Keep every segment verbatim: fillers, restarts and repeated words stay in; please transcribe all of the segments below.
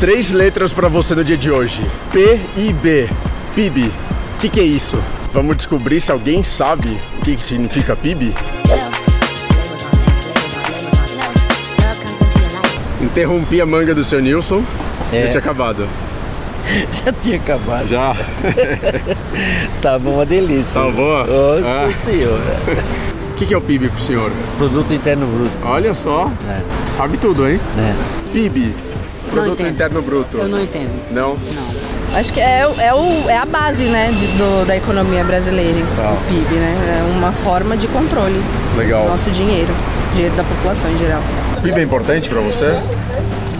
três letras para você no dia de hoje. P I B. P I B. O que, que é isso? Vamos descobrir se alguém sabe o que, que significa P I B? Interrompi a manga do seu Nilson. É. Já tinha acabado. Já tinha acabado. Já. Tá bom, uma delícia. Tá bom? Oh, ah. Senhora. O que, que é o P I B pro senhor? Produto Interno Bruto. Olha só, é. Sabe tudo, hein? É. P I B, Produto Interno Bruto. Eu não entendo. Não? Não. Acho que é, é, o, é a base, né, de, do, da economia brasileira, tá. O P I B, né? É uma forma de controle. Legal. Do nosso dinheiro, dinheiro da população em geral. O P I B é importante para você?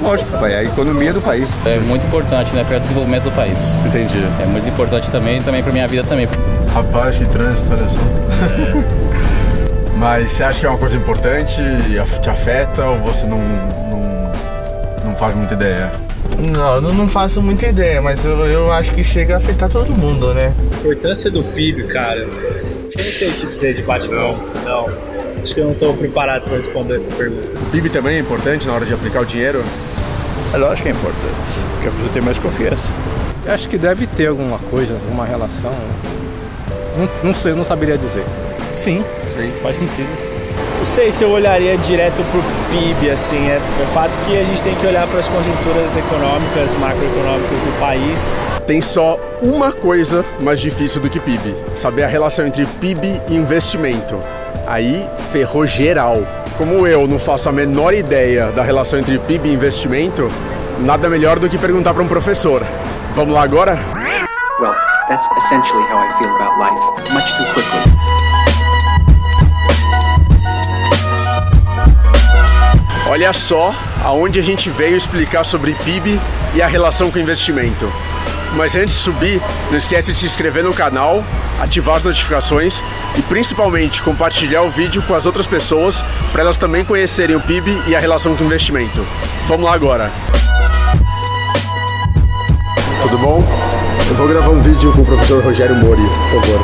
Lógico, é a economia do país. É muito importante, né, para o desenvolvimento do país. Entendi. É muito importante também, também para minha vida também. Rapaz, que trânsito, olha só. É. Mas você acha que é uma coisa importante, te afeta ou você não, não, não faz muita ideia? Não, eu não faço muita ideia, mas eu, eu acho que chega a afetar todo mundo, né? A importância do P I B, cara, eu não sei o que dizer de bate-pronto, não. Acho que eu não estou preparado para responder essa pergunta. O P I B também é importante na hora de aplicar o dinheiro? É lógico que é importante, porque a pessoa tem mais confiança. Eu acho que deve ter alguma coisa, alguma relação, não, não sei, eu não saberia dizer. Sim, sim, faz sentido. Não sei se eu olharia direto pro P I B, assim, é, é fato que a gente tem que olhar para as conjunturas econômicas, macroeconômicas do país. Tem só uma coisa mais difícil do que P I B, saber a relação entre P I B e investimento. Aí ferrou geral. Como eu não faço a menor ideia da relação entre P I B e investimento, nada melhor do que perguntar para um professor. Vamos lá agora? Well, that's essentially how I feel about life, much too quickly. Olha só aonde a gente veio explicar sobre P I B e a relação com o investimento. Mas antes de subir, não esquece de se inscrever no canal, ativar as notificações e principalmente compartilhar o vídeo com as outras pessoas para elas também conhecerem o P I B e a relação com o investimento. Vamos lá agora! Tudo bom? Eu vou gravar um vídeo com o professor Rogério Mori, por favor.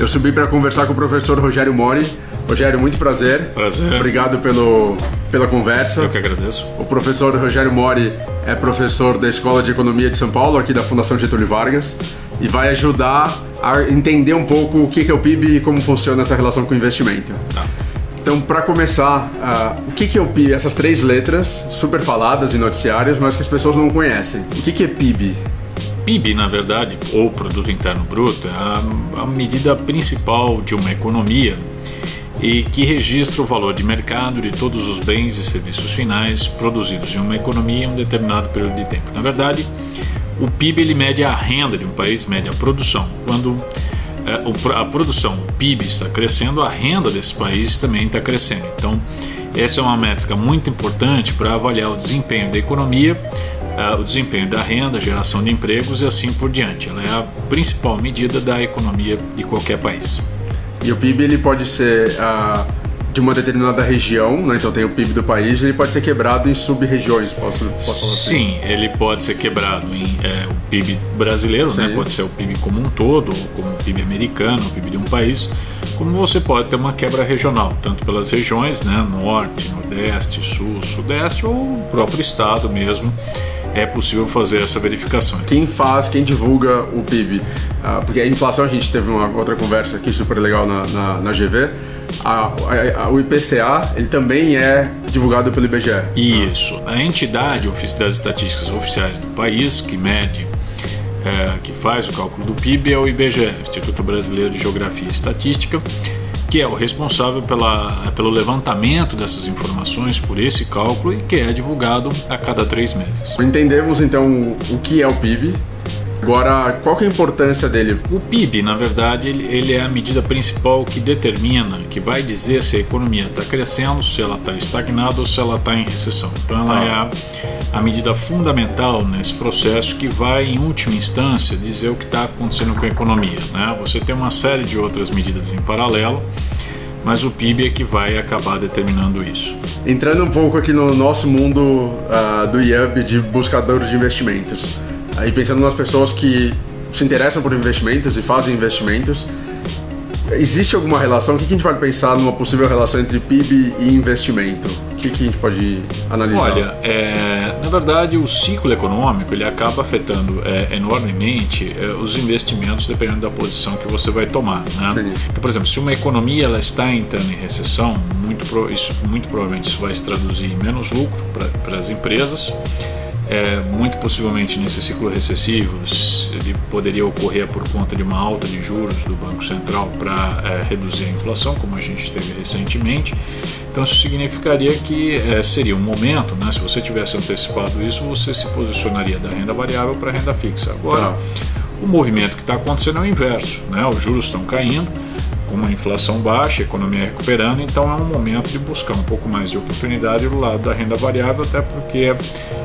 Eu subi para conversar com o professor Rogério Mori. Rogério, muito prazer. Prazer. Obrigado pelo, pela conversa. Eu que agradeço. O professor Rogério Mori é professor da Escola de Economia de São Paulo, aqui da Fundação Getúlio Vargas, e vai ajudar a entender um pouco o que é o P I B e como funciona essa relação com o investimento. Tá. Então, para começar, uh, o que é o P I B? Essas três letras, super faladas em noticiários, mas que as pessoas não conhecem. O que é P I B? P I B, na verdade, ou Produto Interno Bruto, é a, a medida principal de uma economia e que registra o valor de mercado de todos os bens e serviços finais produzidos em uma economia em um determinado período de tempo. Na verdade, o P I B ele mede a renda de um país, mede a produção. Quando a produção, o P I B, está crescendo, a renda desse país também está crescendo. Então, essa é uma métrica muito importante para avaliar o desempenho da economia, o desempenho da renda, geração de empregos e assim por diante. Ela é a principal medida da economia de qualquer país. E o P I B ele pode ser uh, de uma determinada região, né? Então tem o P I B do país, ele pode ser quebrado em sub-regiões, posso, posso falar assim? Sim, ele pode ser quebrado em é, o P I B brasileiro, né? Pode ser o P I B como um todo, ou como o P I B americano, o P I B de um país, como você pode ter uma quebra regional, tanto pelas regiões, né? Norte, Nordeste, Sul, Sudeste, ou o próprio Estado mesmo. É possível fazer essa verificação. Quem faz, quem divulga o P I B? Ah, porque a inflação, a gente teve uma outra conversa aqui super legal na, na, na G V, a, a, a, o I P C A ele também é divulgado pelo I B G E. Isso. A entidade das estatísticas oficiais do país que mede, é, que faz o cálculo do P I B é o I B G E, Instituto Brasileiro de Geografia e Estatística, que é o responsável pela, pelo levantamento dessas informações, por esse cálculo, e que é divulgado a cada três meses. Entendemos, então, o que é o P I B. Agora, qual que é a importância dele? O P I B, na verdade, ele é a medida principal que determina, que vai dizer se a economia está crescendo, se ela está estagnada ou se ela está em recessão. Então, ela é a, a medida fundamental nesse processo que vai, em última instância, dizer o que está acontecendo com a economia, né? Você tem uma série de outras medidas em paralelo, mas o P I B é que vai acabar determinando isso. Entrando um pouco aqui no nosso mundo uh, do Yubb, de buscador de investimentos, e pensando nas pessoas que se interessam por investimentos e fazem investimentos, Existe alguma relação? O que a gente vai pensar numa possível relação entre P I B e investimento? O que a gente pode analisar? Olha, é, na verdade o ciclo econômico ele acaba afetando é, enormemente é, os investimentos dependendo da posição que você vai tomar, né? Então, por exemplo, se uma economia ela está entrando em recessão, muito, pro, isso, muito provavelmente isso vai se traduzir em menos lucro para as empresas. É, muito possivelmente nesse ciclo recessivo ele poderia ocorrer por conta de uma alta de juros do Banco Central para é, reduzir a inflação, como a gente teve recentemente. Então isso significaria que é, seria um momento, né, se você tivesse antecipado isso, você se posicionaria da renda variável para a renda fixa. Agora, o movimento que está acontecendo é o inverso, né? Os juros estão caindo, com uma inflação baixa, a economia recuperando, então é um momento de buscar um pouco mais de oportunidade do lado da renda variável, até porque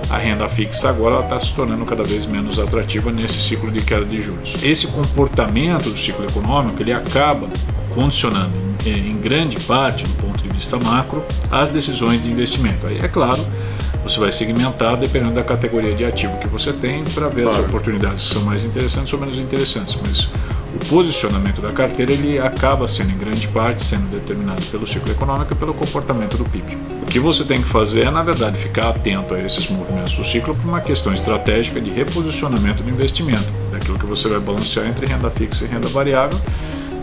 a renda fixa agora está se tornando cada vez menos atrativa nesse ciclo de queda de juros. Esse comportamento do ciclo econômico ele acaba condicionando em grande parte, do ponto de vista macro, as decisões de investimento. Aí é claro, você vai segmentar dependendo da categoria de ativo que você tem para ver claro. As oportunidades que são mais interessantes ou menos interessantes, mas o posicionamento da carteira ele acaba sendo em grande parte sendo determinado pelo ciclo econômico e pelo comportamento do P I B. O que você tem que fazer é, na verdade, ficar atento a esses movimentos do ciclo por uma questão estratégica de reposicionamento do investimento, daquilo que você vai balancear entre renda fixa e renda variável,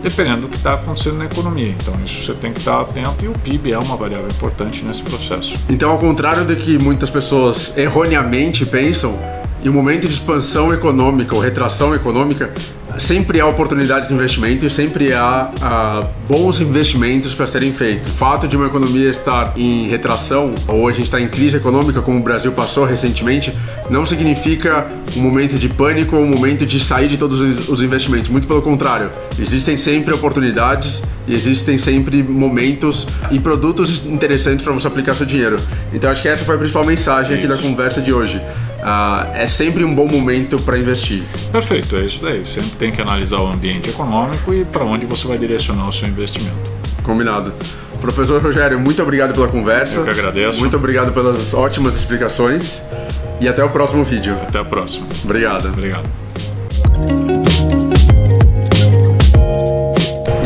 dependendo do que está acontecendo na economia. Então isso você tem que estar atento, e o P I B é uma variável importante nesse processo. Então, ao contrário do que muitas pessoas erroneamente pensam, em um momento de expansão econômica ou retração econômica, sempre há oportunidade de investimento e sempre há ah, bons investimentos para serem feitos. O fato de uma economia estar em retração, ou a gente está em crise econômica, como o Brasil passou recentemente, não significa um momento de pânico ou um momento de sair de todos os investimentos. Muito pelo contrário, existem sempre oportunidades e existem sempre momentos e produtos interessantes para você aplicar seu dinheiro. Então acho que essa foi a principal mensagem aqui da conversa de hoje. Uh, é sempre um bom momento para investir. Perfeito, é isso daí. Sempre tem que analisar o ambiente econômico e para onde você vai direcionar o seu investimento. Combinado. Professor Rogério, muito obrigado pela conversa. Eu que agradeço. Muito obrigado pelas ótimas explicações e até o próximo vídeo. Até a próxima. Obrigado. Obrigado.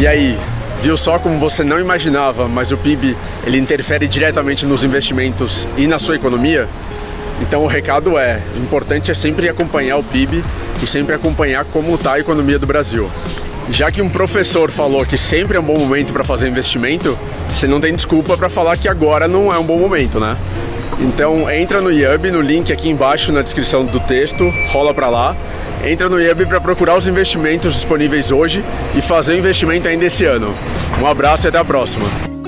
E aí? Viu só como você não imaginava, mas o P I B ele interfere diretamente nos investimentos e na sua economia? Então o recado é, o importante é sempre acompanhar o P I B e sempre acompanhar como está a economia do Brasil. Já que um professor falou que sempre é um bom momento para fazer investimento, você não tem desculpa para falar que agora não é um bom momento, né? Então entra no Yubb, no link aqui embaixo na descrição do texto, rola para lá. Entra no Yubb para procurar os investimentos disponíveis hoje e fazer o investimento ainda esse ano. Um abraço e até a próxima!